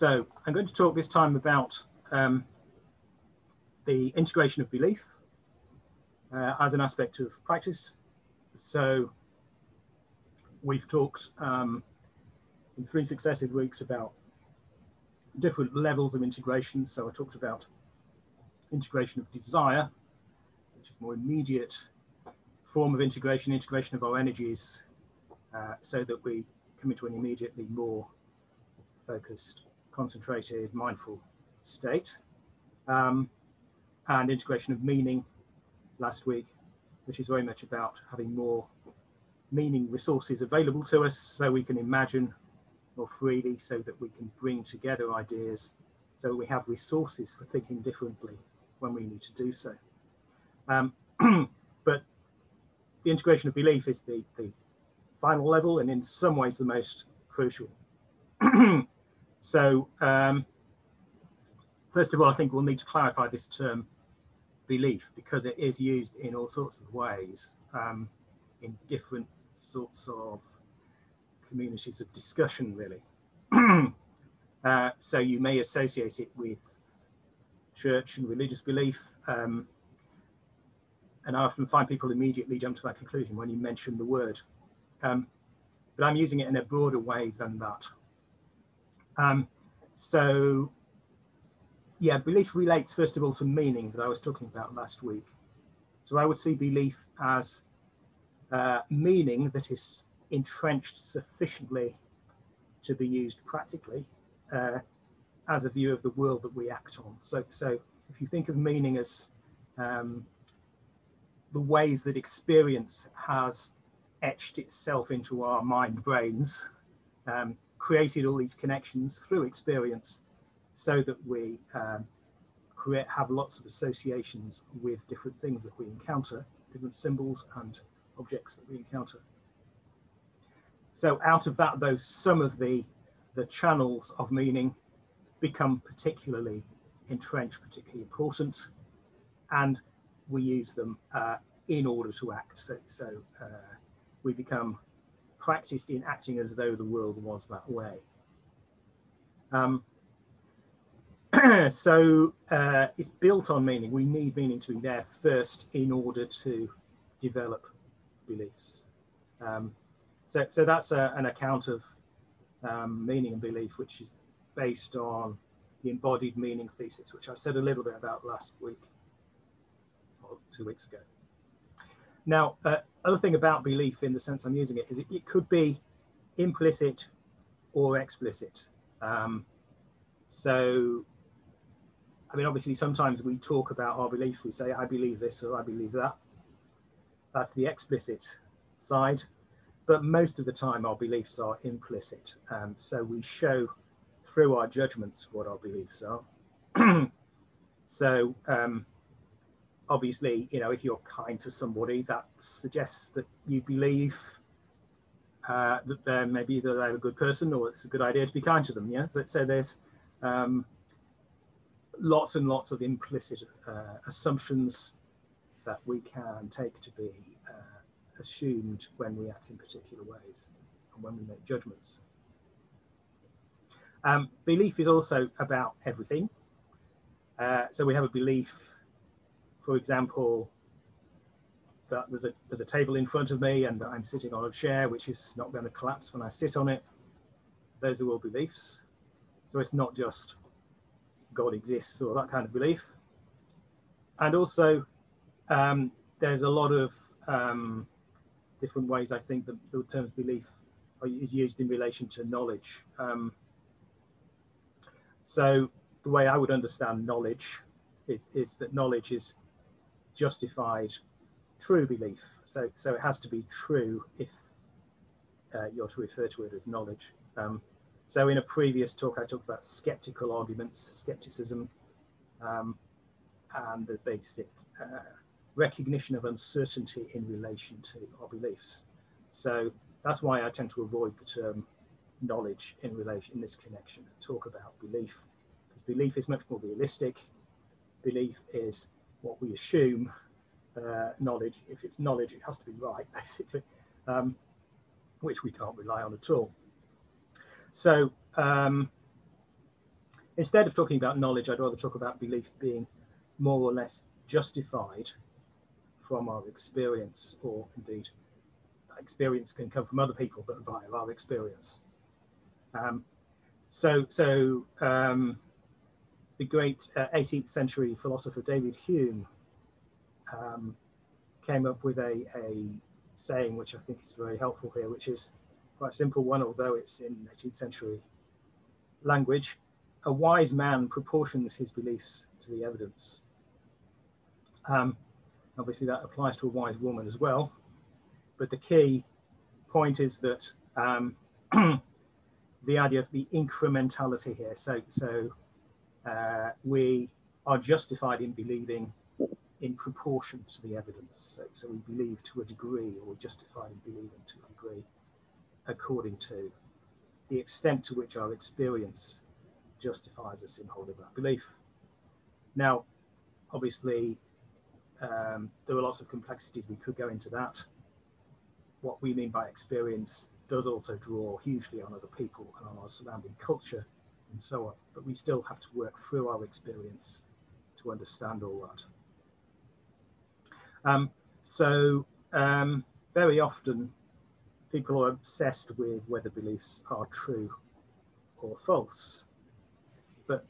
So I'm going to talk this time about the integration of belief as an aspect of practice. So we've talked in 3 successive weeks about different levels of integration. So I talked about integration of desire, which is more immediate form of integration of our energies, so that we come into an immediately more focused, concentrated, mindful state, and integration of meaning last week, which is very much about having more meaning resources available to us so we can imagine more freely, so that we can bring together ideas, so that we have resources for thinking differently when we need to do so. But the integration of belief is the final level, and in some ways the most crucial. So first of all, I think we'll need to clarify this term belief, because it is used in all sorts of ways in different sorts of communities of discussion, really. So you may associate it with church and religious belief. And I often find people immediately jump to that conclusion when you mention the word. But I'm using it in a broader way than that. So, yeah, belief relates, first of all, to meaning that I was talking about last week. So I would see belief as meaning that is entrenched sufficiently to be used practically as a view of the world that we act on. So if you think of meaning as the ways that experience has etched itself into our mind brains, created all these connections through experience, so that we have lots of associations with different things that we encounter, different symbols and objects that we encounter. So out of that, though, some of the channels of meaning become particularly entrenched, particularly important, and we use them in order to act. So we become practiced in acting as though the world was that way. So it's built on meaning. We need meaning to be there first in order to develop beliefs. So that's an account of meaning and belief, which is based on the embodied meaning thesis, which I said a little bit about last week, or 2 weeks ago. Now, other thing about belief in the sense I'm using it is it could be implicit or explicit. So, I mean, obviously, sometimes we talk about our belief. We say, I believe this or I believe that. That's the explicit side. But most of the time, our beliefs are implicit. So we show through our judgments what our beliefs are. So, obviously, you know, if you're kind to somebody, that suggests that you believe that they're a good person, or it's a good idea to be kind to them. Yeah. So there's lots and lots of implicit assumptions that we can take to be assumed when we act in particular ways and when we make judgments. Belief is also about everything. So we have a belief, for example, that there's a table in front of me and that I'm sitting on a chair which is not going to collapse when I sit on it. Those are all beliefs. So it's not just God exists or that kind of belief. And also there's a lot of different ways I think that the term belief is used in relation to knowledge. So the way I would understand knowledge is that knowledge is justified true belief. So it has to be true if you're to refer to it as knowledge. So in a previous talk, I talked about skeptical arguments, skepticism, and the basic recognition of uncertainty in relation to our beliefs. So that's why I tend to avoid the term knowledge in relation in this connection and talk about belief, because belief is much more realistic. Belief is what we assume. Knowledge, if it's knowledge, it has to be right, basically, which we can't rely on at all. So Instead of talking about knowledge, I'd rather talk about belief being more or less justified from our experience, or indeed that experience can come from other people, but via our experience. The great 18th century philosopher David Hume came up with a saying which I think is very helpful here, which is quite a simple one, although it's in 18th century language. A wise man proportions his beliefs to the evidence. Obviously that applies to a wise woman as well, but the key point is that the idea of the incrementality here. So we are justified in believing in proportion to the evidence. So we believe to a degree, or we're justified in believing to a degree, according to the extent to which our experience justifies us in holding that belief. Now, obviously, there are lots of complexities. We could go into that. What we mean by experience does also draw hugely on other people and on our surrounding culture and so on, but we still have to work through our experience to understand all that. Very often people are obsessed with whether beliefs are true or false, but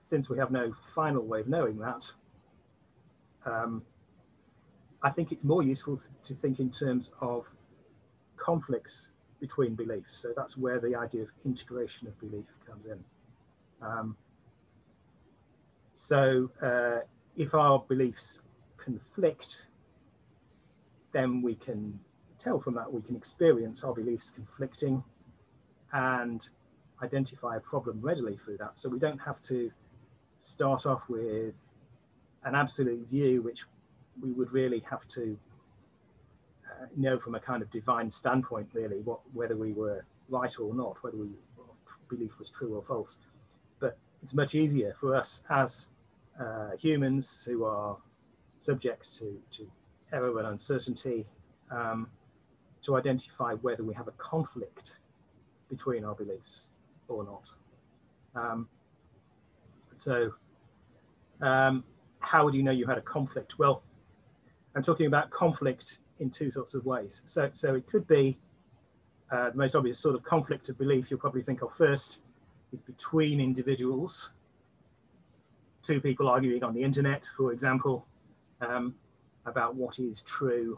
since we have no final way of knowing that, I think it's more useful to think in terms of conflicts between beliefs. So that's where the idea of integration of belief comes in. If our beliefs conflict, then we can tell from that, we can experience our beliefs conflicting and identify a problem readily through that. So we don't have to start off with an absolute view, which we would really have to know from a kind of divine standpoint, really, whether we were right or not, whether belief was true or false. But it's much easier for us as humans who are subject to error and uncertainty to identify whether we have a conflict between our beliefs or not. How would you know you had a conflict? Well, I'm talking about conflict in two sorts of ways. So it could be the most obvious sort of conflict of belief you'll probably think of first is between individuals, two people arguing on the internet, for example, about what is true,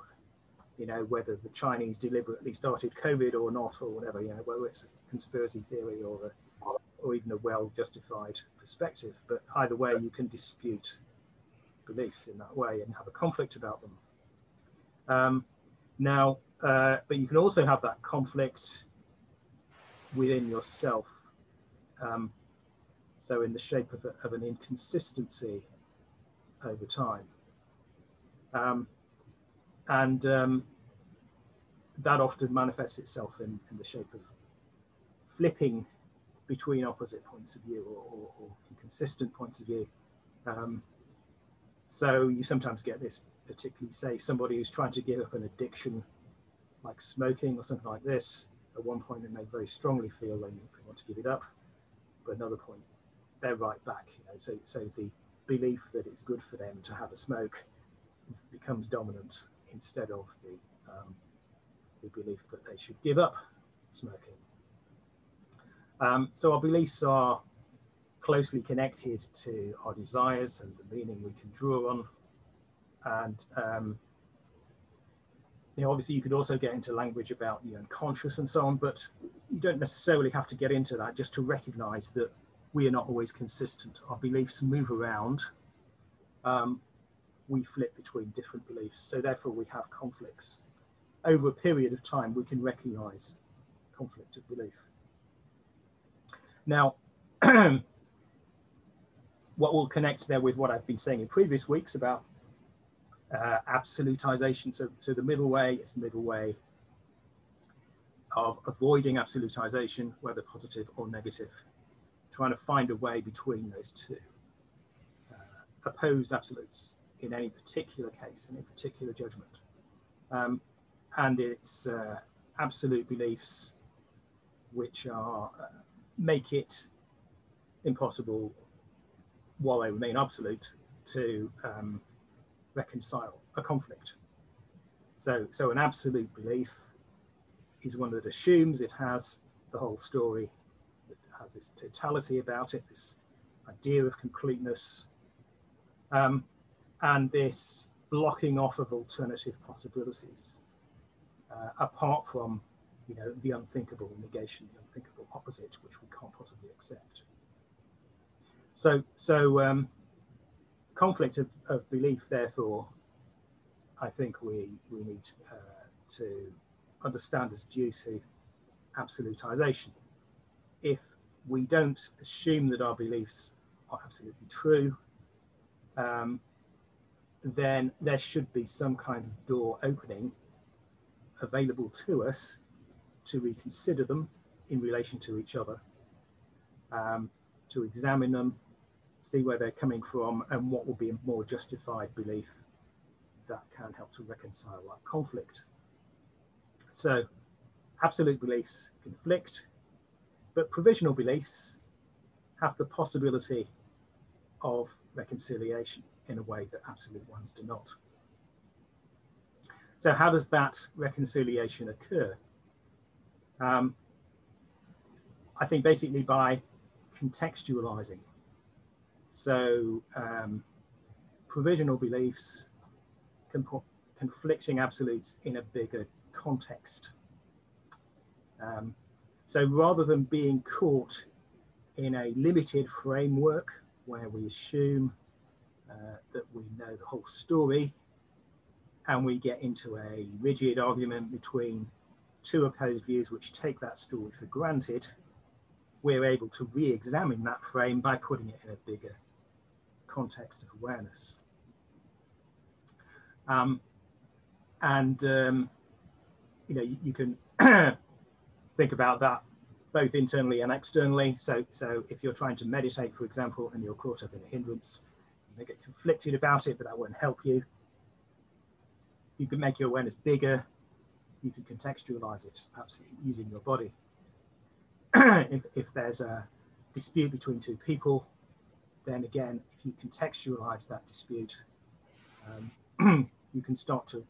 you know, whether the Chinese deliberately started COVID or not, or whatever, you know, whether it's a conspiracy theory or even a well-justified perspective. But either way, you can dispute beliefs in that way and have a conflict about them. But you can also have that conflict within yourself. So in the shape of an inconsistency over time. That often manifests itself in the shape of flipping between opposite points of view or inconsistent points of view. So you sometimes get this, particularly say somebody who's trying to give up an addiction like smoking or something like this. At one point they may very strongly feel they want to give it up, but another point they're right back, you know. So the belief that it's good for them to have a smoke becomes dominant instead of the belief that they should give up smoking. So our beliefs are closely connected to our desires and the meaning we can draw on. And you know, obviously you could also get into language about the unconscious and so on, but you don't necessarily have to get into that, just to recognize that we are not always consistent. Our beliefs move around. We flip between different beliefs, so therefore we have conflicts. Over a period of time, we can recognize conflict of belief. Now, what will connect there with what I've been saying in previous weeks about absolutization. So the middle way is the middle way of avoiding absolutization, whether positive or negative, trying to find a way between those two opposed absolutes in any particular case, in a particular judgment. And it's absolute beliefs which make it impossible, while they remain absolute, to reconcile a conflict. So an absolute belief is one that assumes it has the whole story, it has this totality about it, this idea of completeness, and this blocking off of alternative possibilities, apart from, you know, the unthinkable negation, the unthinkable opposite, which we can't possibly accept. So conflict of belief, therefore, I think we need to understand as due to absolutization. If we don't assume that our beliefs are absolutely true, then there should be some kind of door opening available to us to reconsider them in relation to each other, to examine them, see where they're coming from, and what will be a more justified belief that can help to reconcile that conflict. So absolute beliefs conflict, but provisional beliefs have the possibility of reconciliation in a way that absolute ones do not. So how does that reconciliation occur? I think basically by contextualizing. So provisional beliefs conflicting absolutes in a bigger context. So rather than being caught in a limited framework where we assume that we know the whole story and we get into a rigid argument between two opposed views which take that story for granted, we're able to re-examine that frame by putting it in a bigger context of awareness. You know, you can think about that both internally and externally. So if you're trying to meditate, for example, and you're caught up in a hindrance, you may get conflicted about it, but that won't help you. You can make your awareness bigger. You can contextualize it, perhaps using your body. If there's a dispute between two people, then again, if you contextualize that dispute, you can start to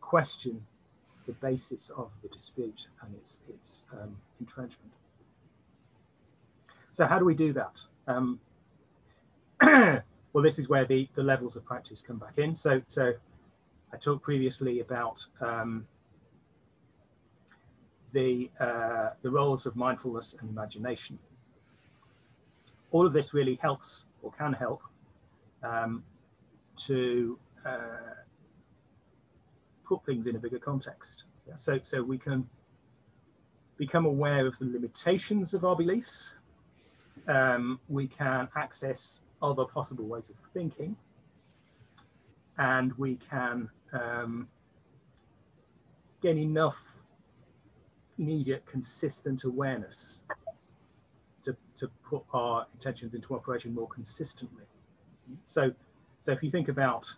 question the basis of the dispute and its entrenchment. So how do we do that? Well, this is where the levels of practice come back in. So I talked previously about the roles of mindfulness and imagination. All of this really helps, or can help, to put things in a bigger context. Yeah. So we can become aware of the limitations of our beliefs. We can access other possible ways of thinking, and we can gain enough immediate, consistent awareness to put our intentions into operation more consistently. So if you think about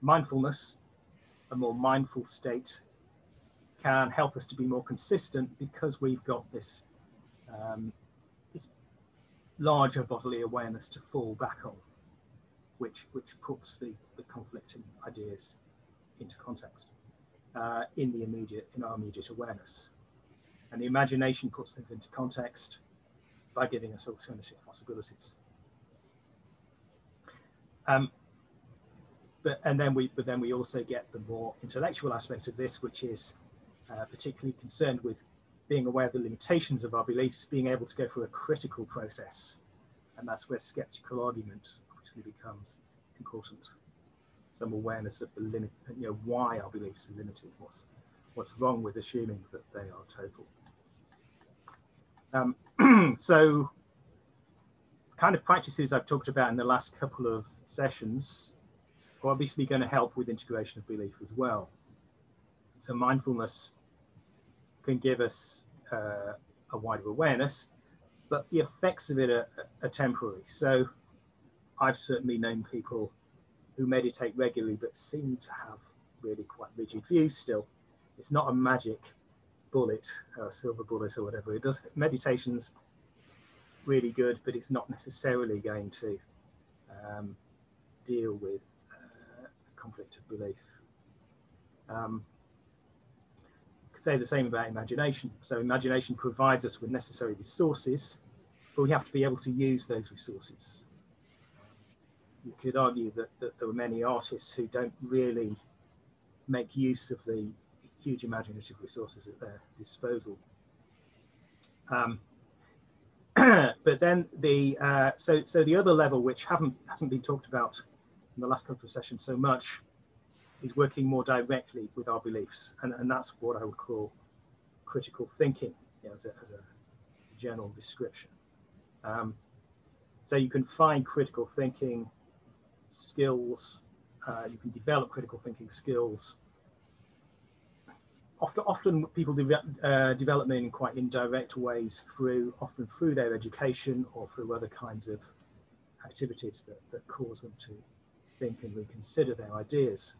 mindfulness, a more mindful state can help us to be more consistent because we've got this this larger bodily awareness to fall back on, which puts the conflicting ideas into context in our immediate awareness. And the imagination puts things into context by giving us alternative possibilities. But then we also get the more intellectual aspect of this, which is particularly concerned with being aware of the limitations of our beliefs, being able to go through a critical process. And that's where skeptical argument obviously becomes important. Some awareness of the limit, you know, why our beliefs are limited, what's wrong with assuming that they are total. So kind of practices I've talked about in the last couple of sessions are obviously going to help with integration of belief as well. So mindfulness can give us a wider awareness, but the effects of it are temporary. So I've certainly known people who meditate regularly but seem to have really quite rigid views still. It's not a magic bullet, a silver bullet or whatever. Meditation's really good, but it's not necessarily going to deal with the conflict of belief. Could say the same about imagination. So imagination provides us with necessary resources, but we have to be able to use those resources. You could argue that there were many artists who don't really make use of the huge imaginative resources at their disposal. But then the other level, which hasn't been talked about in the last couple of sessions so much, is working more directly with our beliefs, and that's what I would call critical thinking, you know, as a general description. So you can find critical thinking skills, you can develop critical thinking skills. Often people develop them in quite indirect ways, often through their education or through other kinds of activities that cause them to think and reconsider their ideas.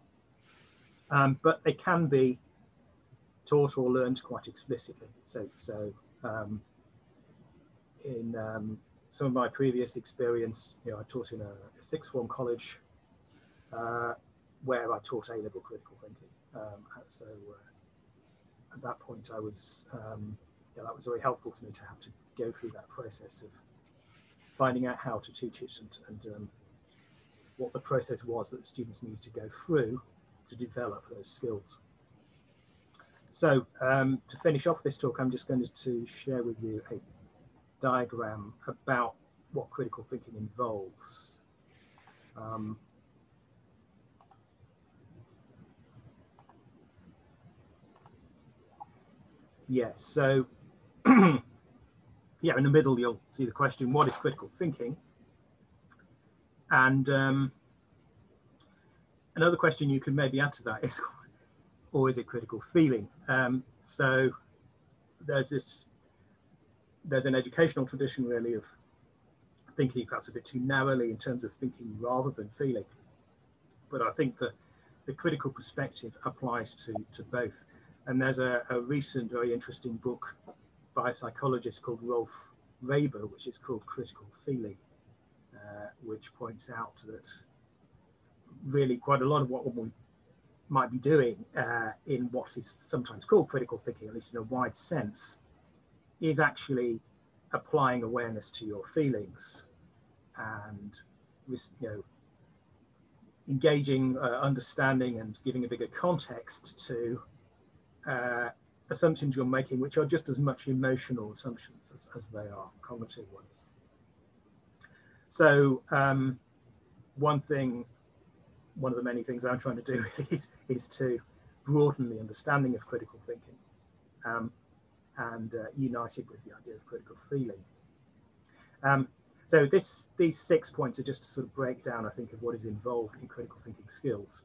But they can be taught or learned quite explicitly. So in some of my previous experience, you know, I taught in a sixth form college where I taught A-level critical thinking. At that point, I was that was very helpful to me to have to go through that process of finding out how to teach it and what the process was that the students needed to go through to develop those skills. So to finish off this talk, I'm just going to share with you a diagram about what critical thinking involves. In the middle you'll see the question, what is critical thinking? And another question you could maybe add to that is, or is it critical feeling? So there's an educational tradition really of thinking perhaps a bit too narrowly in terms of thinking rather than feeling. But I think that the critical perspective applies to both. And there's a recent very interesting book by a psychologist called Rolf Reber, which is called Critical Feeling, which points out that really quite a lot of what we might be doing in what is sometimes called critical thinking, at least in a wide sense, is actually applying awareness to your feelings and, you know, engaging, understanding and giving a bigger context to assumptions you're making, which are just as much emotional assumptions as they are cognitive ones. So one of the many things I'm trying to do is to broaden the understanding of critical thinking and unite it with the idea of critical feeling. So these 6 points are just a sort of breakdown, I think, of what is involved in critical thinking skills.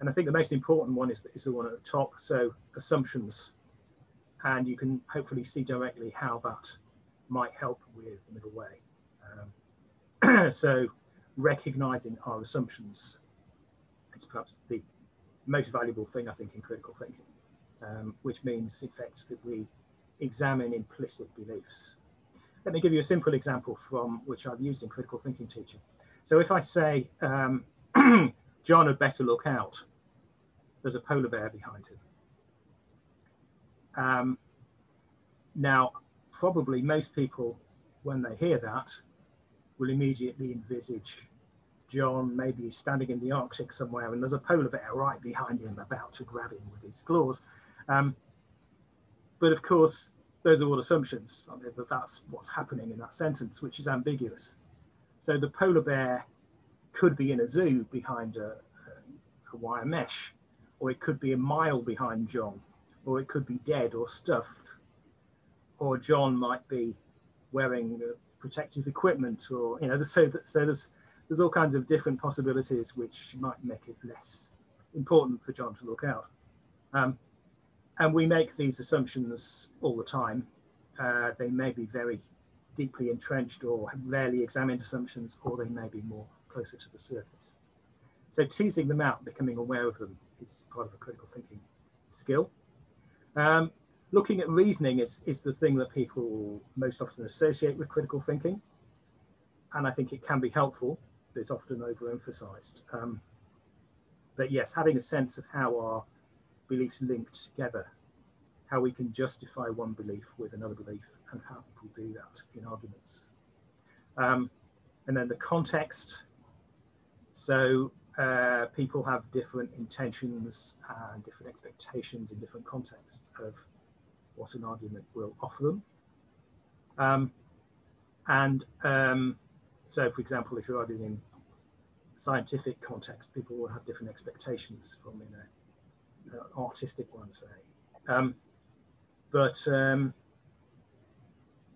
And I think the most important one is the one at the top, so assumptions. And you can hopefully see directly how that might help with the middle way. So recognizing our assumptions is perhaps the most valuable thing, I think, in critical thinking, which means, in fact, that we examine implicit beliefs. Let me give you a simple example from which I've used in critical thinking teaching. So if I say, John had better look out, there's a polar bear behind him. Now, probably most people, when they hear that, will immediately envisage John maybe standing in the Arctic somewhere and there's a polar bear right behind him about to grab him with his claws. But of course, those are all assumptions. I mean, that's what's happening in that sentence, which is ambiguous. So the polar bear could be in a zoo behind a wire mesh, or it could be a mile behind John, or it could be dead or stuffed, or John might be wearing protective equipment, or, you know, so there's all kinds of different possibilities which might make it less important for John to look out. And we make these assumptions all the time. They may be very deeply entrenched or rarely examined assumptions, or they may be more closer to the surface. So teasing them out, becoming aware of them, is part of a critical thinking skill. looking at reasoning is the thing that people most often associate with critical thinking. And I think it can be helpful, but it's often overemphasized. But yes, having a sense of how our beliefs link together, how we can justify one belief with another belief, and how people do that in arguments. And then the context. So people have different intentions and different expectations in different contexts of what an argument will offer them. So, for example, if you're arguing in scientific context, people will have different expectations from an artistic one, say.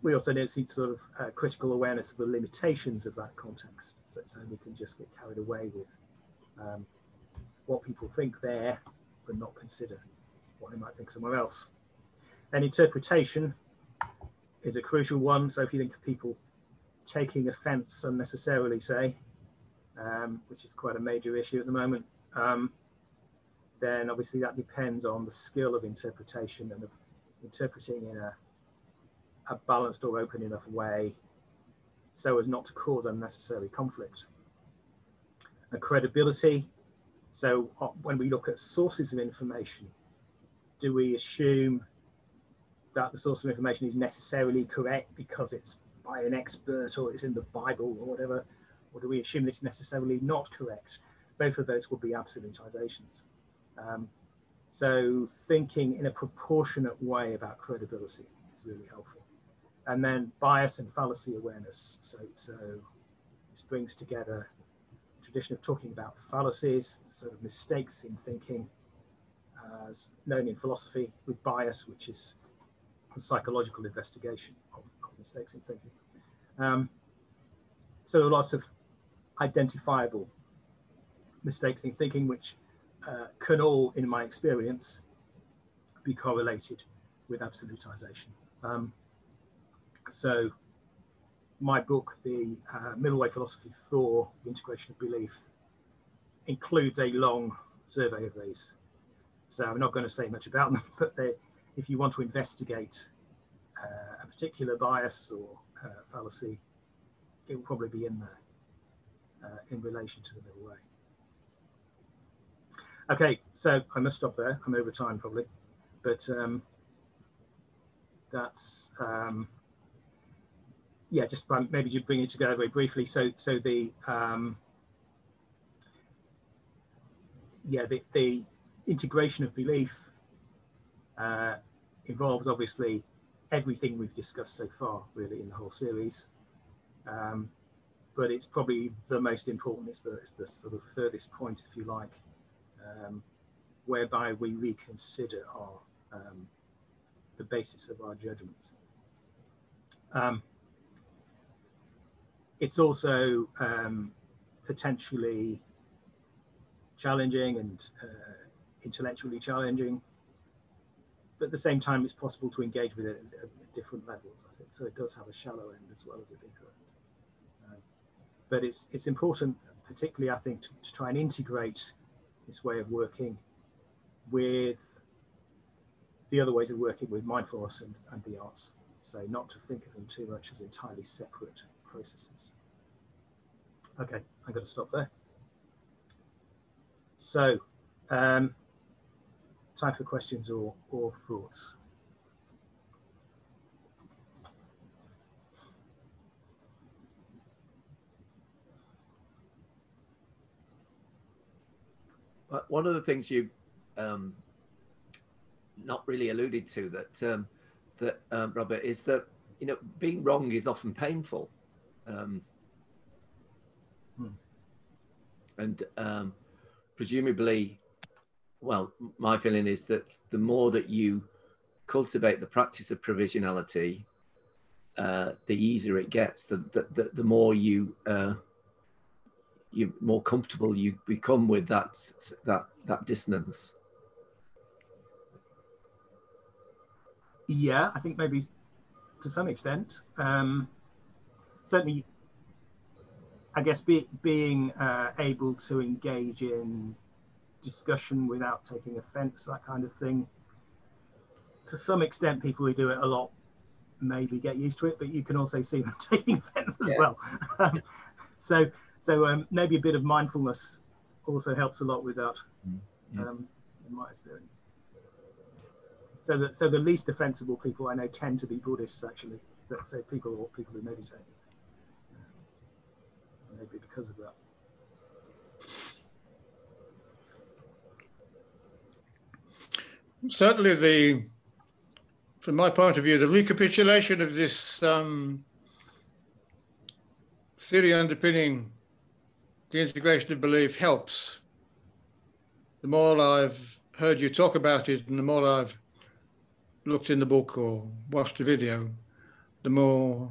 We also don't see sort of critical awareness of the limitations of that context. So we can just get carried away with what people think there, but not consider what they might think somewhere else. And interpretation is a crucial one. So if you think of people taking offense unnecessarily, say, which is quite a major issue at the moment, then obviously that depends on the skill of interpretation and of interpreting in a balanced or open enough way so as not to cause unnecessary conflict. And credibility. So when we look at sources of information, do we assume that the source of information is necessarily correct because it's by an expert or it's in the Bible or whatever, or do we assume it's necessarily not correct? Both of those will be absolutizations. So thinking in a proportionate way about credibility is really helpful. And then bias and fallacy awareness. So this brings together the tradition of talking about fallacies, sort of mistakes in thinking as known in philosophy, with bias, which is a psychological investigation of mistakes in thinking. So lots of identifiable mistakes in thinking, which can all, in my experience, be correlated with absolutization. So my book, The Middle Way Philosophy for the Integration of Belief, includes a long survey of these. So I'm not going to say much about them, but if you want to investigate a particular bias or fallacy, it will probably be in there in relation to the middle way. Okay, so I must stop there. I'm over time probably, but that's yeah. Just maybe to bring it together very briefly. So the the integration of belief involves obviously everything we've discussed so far, really, in the whole series. But it's probably the most important. It's the sort of furthest point, if you like, whereby we reconsider our the basis of our judgments. It's also potentially challenging and intellectually challenging, but at the same time, it's possible to engage with it at different levels, I think. So it does have a shallow end as well as a bigger end. But it's important, particularly, I think, to try and integrate this way of working with the other ways of working with mindfulness and the arts. So not to think of them too much as entirely separate processes. Okay, I'm going to stop there. So time for questions or thoughts. But one of the things you not really alluded to that Robert, is that being wrong is often painful, and presumably, well, my feeling is that the more that you cultivate the practice of provisionality, the easier it gets. The more you more comfortable you become with that dissonance. Yeah, I think maybe to some extent. Certainly, I guess being able to engage in discussion without taking offence, that kind of thing, to some extent, people who do it a lot maybe get used to it, but you can also see them taking offense as well. So maybe a bit of mindfulness also helps a lot with that, in my experience. So the least offensible people I know tend to be Buddhists, actually. So people who meditate. Maybe because of that. Certainly, from my point of view, the recapitulation of this theory underpinning the integration of belief helps. The more I've heard you talk about it, and the more I've looked in the book or watched the video, the more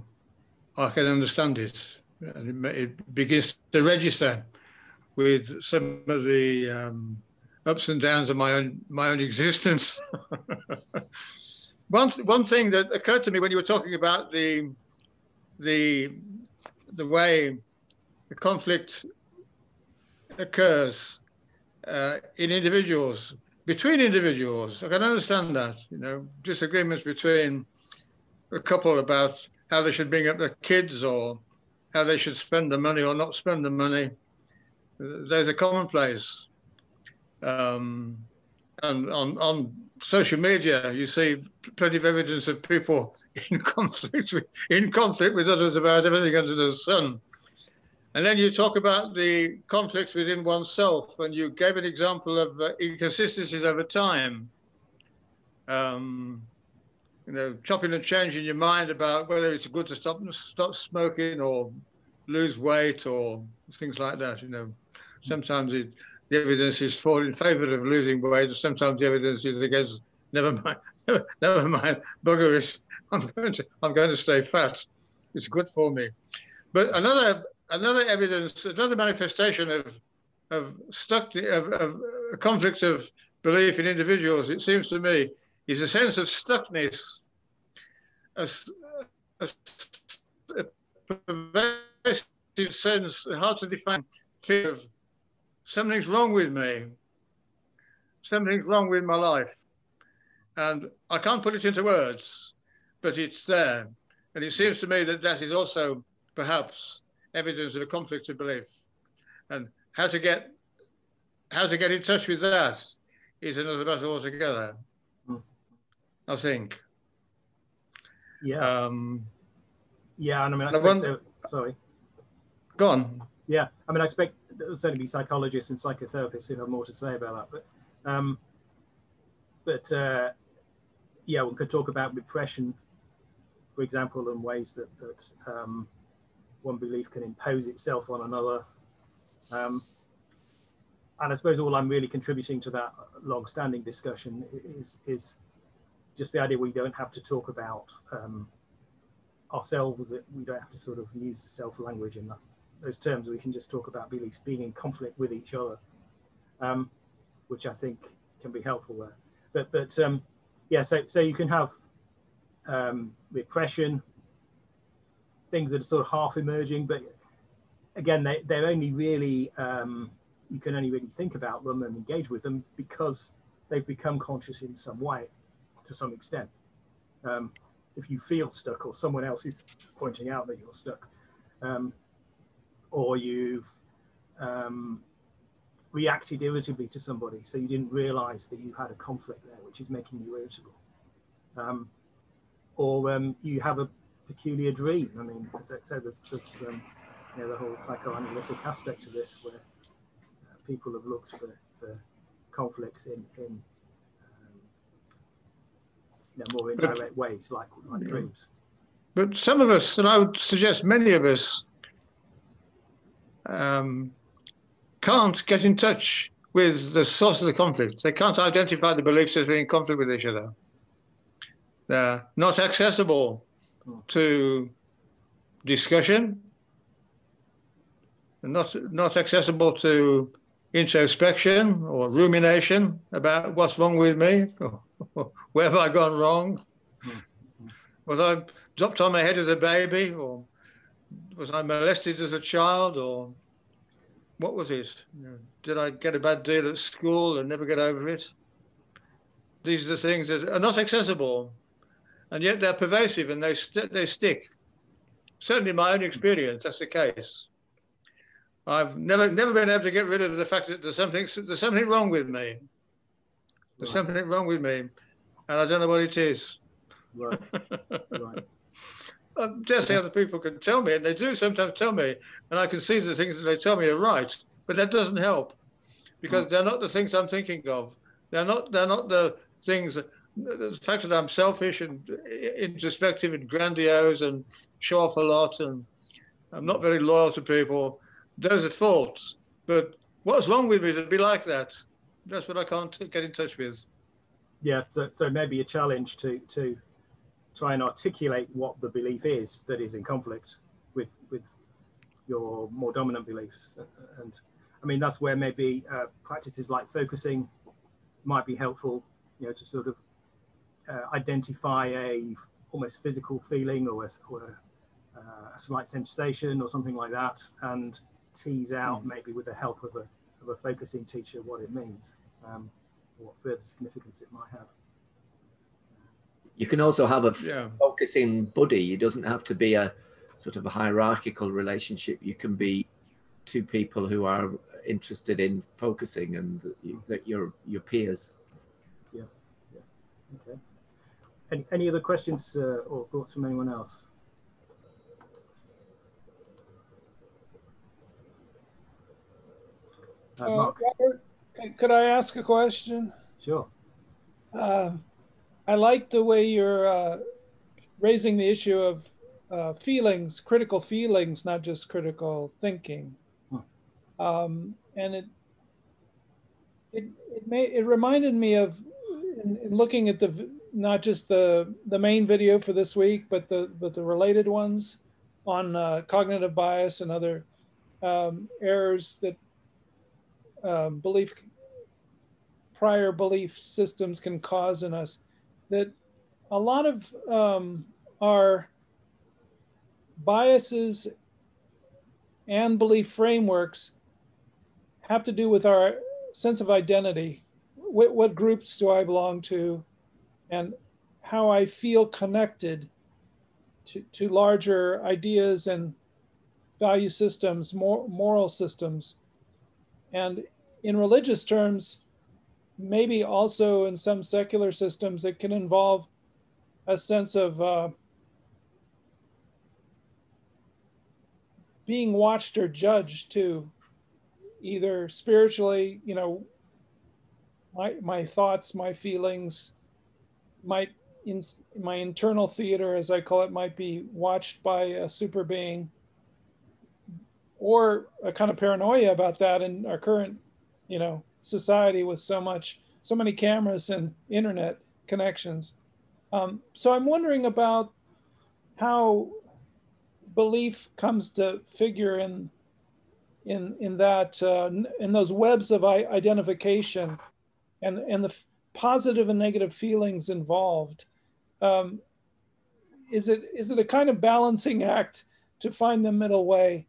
I can understand it. And it begins to register with some of the ups and downs of my own existence. One thing that occurred to me when you were talking about the way the conflict occurs in individuals, between individuals, I can understand that. You know, disagreements between a couple about how they should bring up their kids or how they should spend the money or not spend the money. There's a commonplace. And on social media, you see plenty of evidence of people in conflict with others about everything under the sun. And then you talk about the conflicts within oneself, and you gave an example of inconsistencies over time. You know, chopping and changing your mind about whether it's good to stop smoking or lose weight or things like that. You know, sometimes the evidence is for in favour of losing weight, and sometimes the evidence is against. Never mind, bugger it. I'm going to stay fat. It's good for me. But another evidence, another manifestation of a conflict of belief in individuals, it seems to me, is a sense of stuckness, a pervasive sense, hard to define, fear of something's wrong with me, something's wrong with my life. And I can't put it into words, but it's there. And it seems to me that that is also perhaps evidence of a conflict of belief. And how to get in touch with that is another matter altogether, I think. Yeah. Yeah, and I mean, sorry. Go on. Yeah, I mean, I expect there'll certainly be psychologists and psychotherapists who have more to say about that, but yeah, we could talk about repression, for example, and ways that one belief can impose itself on another. And I suppose all I'm really contributing to that long-standing discussion is just the idea we don't have to talk about ourselves. We don't have to sort of use self-language in those terms. We can just talk about beliefs being in conflict with each other, which I think can be helpful there. But yeah, so you can have repression, things that are sort of half emerging, but again, they're only really, you can only really think about them and engage with them because they've become conscious in some way, to some extent. If you feel stuck or someone else is pointing out that you're stuck, or you've reacted irritably to somebody, so you didn't realize that you had a conflict there, which is making you irritable. Or you have a peculiar dream. I mean, so there's you know, the whole psychoanalytic aspect of this, where people have looked for conflicts in you know, more indirect ways, like dreams. But some of us, and I would suggest many of us, can't get in touch with the source of the conflict. They can't identify the beliefs that are in conflict with each other. They're not accessible to discussion, and not accessible to introspection or rumination about what's wrong with me, or where have I gone wrong? Was I dropped on my head as a baby, or was I molested as a child, or what was it? Did I get a bad deal at school and never get over it? These are the things that are not accessible, and yet they're pervasive and they stick. Certainly in my own experience, that's the case. I've never been able to get rid of the fact that there's something wrong with me. There's something wrong with me, and I don't know what it is. Right, right. I dare say other people can tell me, and they do sometimes tell me, and I can see the things that they tell me are right, but that doesn't help, because they're not the things I'm thinking of. They're not the things, the fact that I'm selfish and introspective and grandiose and show off a lot and I'm not very loyal to people. Those are faults, but what's wrong with me to be like that? That's what I can't get in touch with. Yeah, so maybe a challenge to try and articulate what the belief is that is in conflict with your more dominant beliefs. And I mean, that's where maybe practices like focusing might be helpful, you know, to sort of identify a almost physical feeling or a slight sensation or something like that, and tease out maybe with the help of a focusing teacher what it means, or what further significance it might have. You can also have a focusing buddy. It doesn't have to be a sort of a hierarchical relationship. You can be two people who are interested in focusing and that your peers. Yeah, yeah. Okay. Any other questions or thoughts from anyone else? Robert, could I ask a question? Sure. I like the way you're raising the issue of feelings, critical feelings, not just critical thinking. And it reminded me of in looking at not just the main video for this week, but the related ones on cognitive bias and other errors that prior belief systems can cause in us. That a lot of our biases and belief frameworks have to do with our sense of identity. What groups do I belong to, and how I feel connected to larger ideas and value systems, moral systems. And in religious terms, maybe also in some secular systems, it can involve a sense of being watched or judged too, either spiritually, you know, my thoughts, my feelings, my internal theater, as I call it, might be watched by a super being, or a kind of paranoia about that in our current, you know, society with so many cameras and internet connections. So I'm wondering about how belief comes to figure in that in those webs of identification and the positive and negative feelings involved. Is it a kind of balancing act to find the middle way?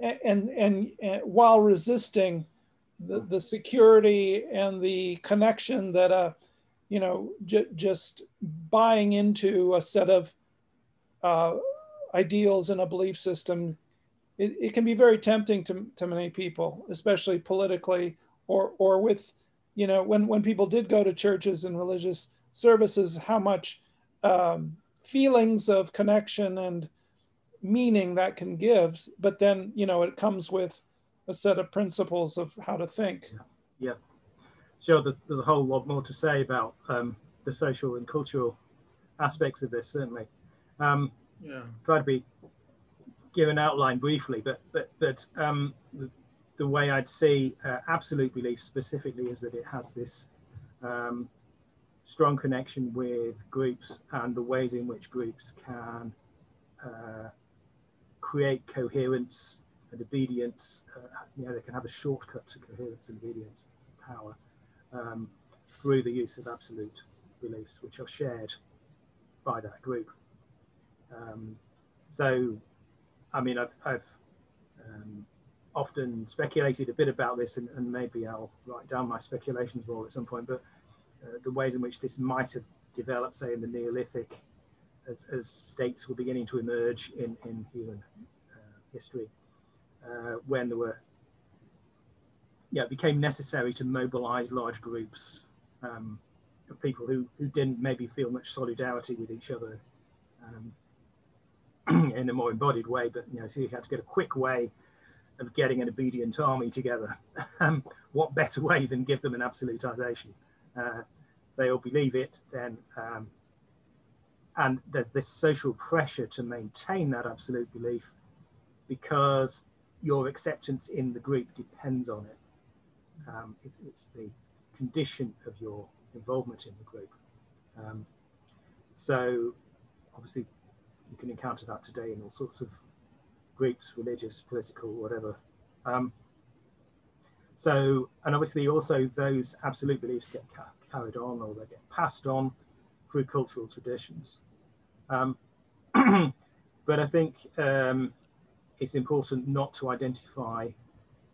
And while resisting the security and the connection that you know, just buying into a set of ideals in a belief system, it can be very tempting to many people, especially politically or with, you know, when people did go to churches and religious services, how much feelings of connection and meaning that can give, but then, you know, it comes with a set of principles of how to think. Yeah, sure. There's a whole lot more to say about the social and cultural aspects of this, certainly. Try to be give an outline briefly, but the way I'd see absolute belief specifically is that it has this strong connection with groups and the ways in which groups can create coherence and obedience. You know, they can have a shortcut to coherence and obedience power through the use of absolute beliefs, which are shared by that group. So, I mean, I've often speculated a bit about this, and maybe I'll write down my speculations role at some point, but the ways in which this might have developed, say, in the Neolithic, as states were beginning to emerge in human history, when there were, it became necessary to mobilize large groups of people who didn't maybe feel much solidarity with each other in a more embodied way, but so you had to get a quick way of getting an obedient army together. What better way than give them an absolutization? They all believe it, then, and there's this social pressure to maintain that absolute belief because your acceptance in the group depends on it. It's the condition of your involvement in the group. So obviously you can encounter that today in all sorts of groups, religious, political, whatever. And obviously also those absolute beliefs get carried on, or they get passed on through cultural traditions. But I think it's important not to identify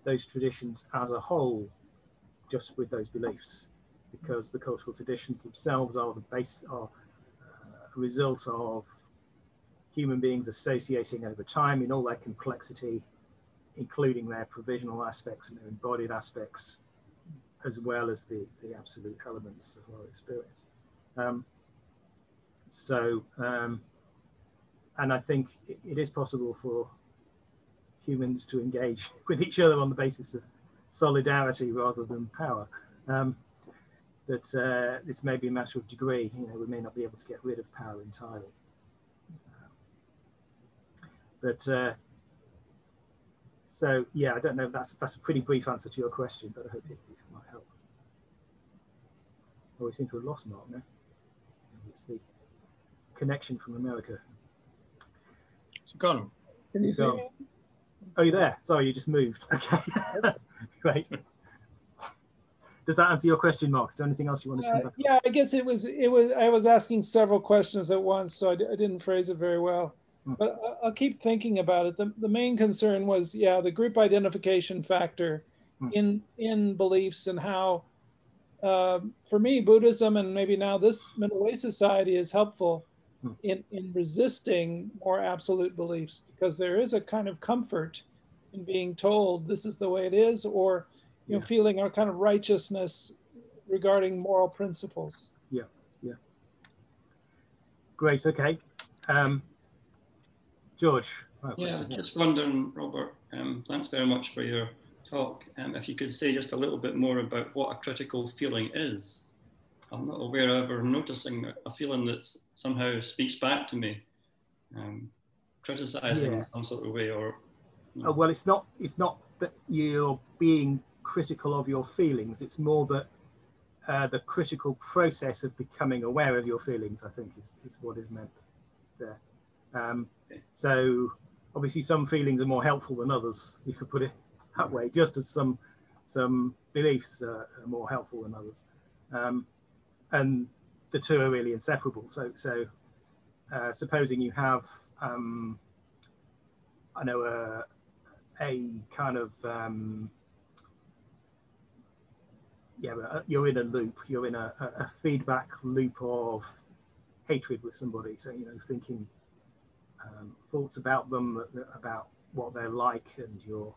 those traditions as a whole just with those beliefs, because the cultural traditions themselves are the base, are a result of human beings associating over time in all their complexity, including their provisional aspects and their embodied aspects, as well as the absolute elements of our experience. And I think it is possible for humans to engage with each other on the basis of solidarity rather than power. But this may be a matter of degree. We may not be able to get rid of power entirely. I don't know if that's a pretty brief answer to your question, but I hope it might help. Oh, we seem to have lost Mark now. It's the connection from America. It's gone. He's gone. Oh, you're there. Sorry, you just moved. Okay. Great. Does that answer your question, Mark? Is there anything else you want to come back? Yeah, I guess it was. I was asking several questions at once, so I didn't phrase it very well. But I'll keep thinking about it. The main concern was, the group identification factor in beliefs, and how, for me, Buddhism and maybe now this Middle Way Society is helpful in resisting more absolute beliefs, because there is a kind of comfort in being told this is the way it is, or you know, feeling a kind of righteousness regarding moral principles. Yeah, yeah. Great, okay. George. Just wondering, Robert, thanks very much for your talk. If you could say just a little bit more about what a critical feeling is. I'm not aware of ever noticing a feeling that somehow speaks back to me, criticizing in some sort of way, or... You know. Well, it's not that you're being critical of your feelings. It's more that the critical process of becoming aware of your feelings, I think, is what is meant there. So obviously some feelings are more helpful than others, you could put it that way, just as some beliefs are more helpful than others, and the two are really inseparable. So supposing you have you're in a loop, you're in a feedback loop of hatred with somebody, so thinking thoughts about them, about what they're like, and your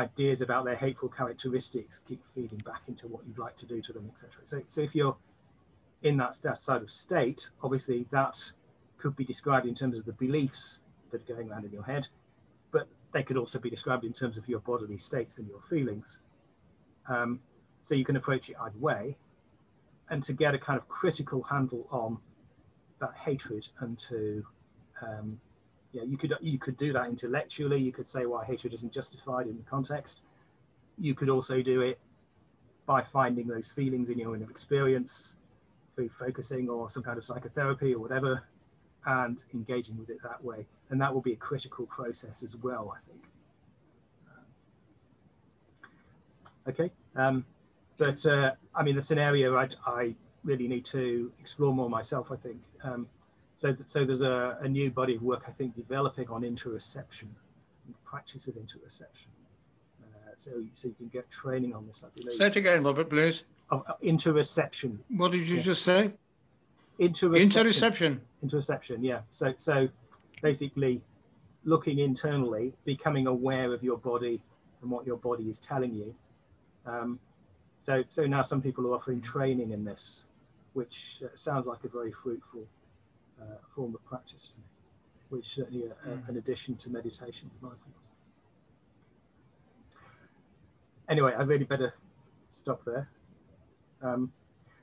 ideas about their hateful characteristics keep feeding back into what you'd like to do to them, etc. So if you're in that side of state, obviously that could be described in terms of the beliefs that are going around in your head, but they could also be described in terms of your bodily states and your feelings. So you can approach it either way, and to get a kind of critical handle on that hatred, and to you could do that intellectually. You could say why hatred isn't justified in the context. You could also do it by finding those feelings in your own experience through focusing or some kind of psychotherapy or whatever, and engaging with it that way. And that will be a critical process as well, I think. The scenario I really need to explore more myself, I think. So there's a new body of work, I think, developing on interoception, and practice of interoception, so you can get training on this, I believe. Say it again, Robert, please. Interoception. What did you just say? Interoception. Interoception, yeah. So basically looking internally, becoming aware of your body and what your body is telling you. So now some people are offering training in this, which sounds like a very fruitful form of practice, which certainly an addition to meditation and mindfulness. Anyway, I really better stop there.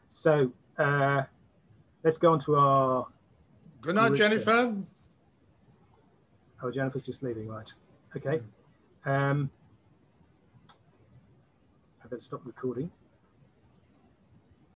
So let's go on to our... Good night, Jennifer. Oh, Jennifer's just leaving, right. Okay. I better stop recording.